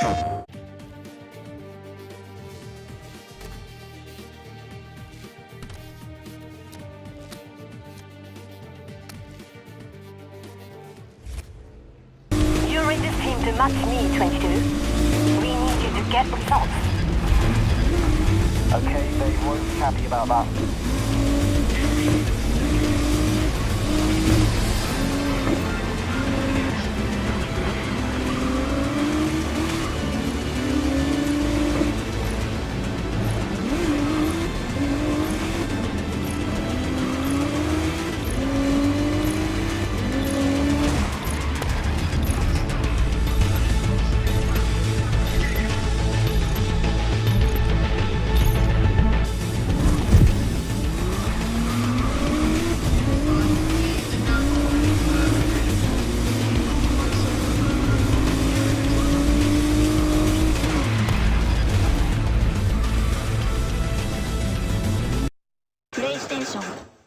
You resist him to match me, 22. We need you to get results. Okay, they won't be happy about that. PlayStation